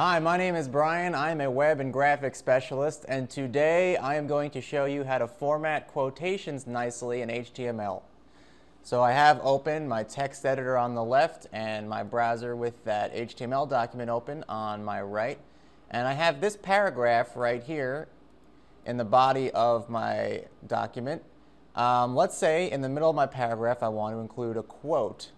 Hi, my name is Brian. I'm a web and graphics specialist, and today I am going to show you how to format quotations nicely in HTML. So I have open my text editor on the left and my browser with that HTML document open on my right, and I have this paragraph right here in the body of my document. Let's say in the middle of my paragraph I want to include a quote.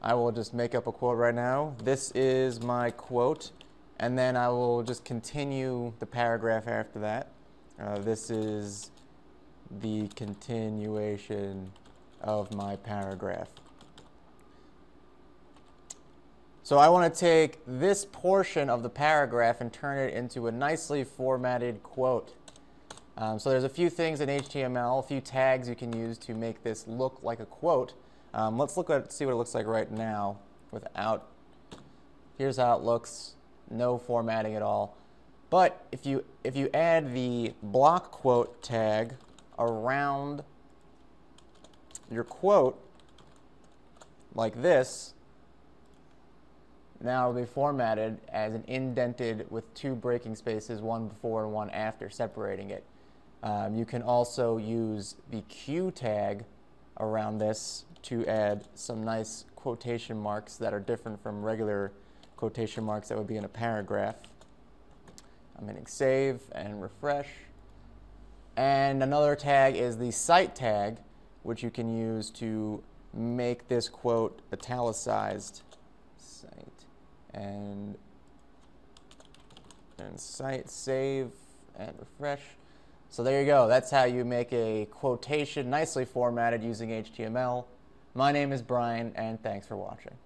I will just make up a quote right now. This is my quote, and then I will just continue the paragraph after that. This is the continuation of my paragraph. So I want to take this portion of the paragraph and turn it into a nicely formatted quote. So there's a few things in HTML, a few tags you can use to make this look like a quote. Let's see what it looks like right now without. Here's how it looks, no formatting at all. But if you add the block quote tag around your quote like this, now it'll be formatted as an indented with two breaking spaces, one before and one after, separating it. You can also use the Q tag around this to add some nice quotation marks that are different from regular quotation marks that would be in a paragraph. I'm hitting save and refresh. And another tag is the cite tag, which you can use to make this quote italicized. Cite and cite, save and refresh. So there you go. That's how you make a quotation nicely formatted using HTML. My name is Brian, and thanks for watching.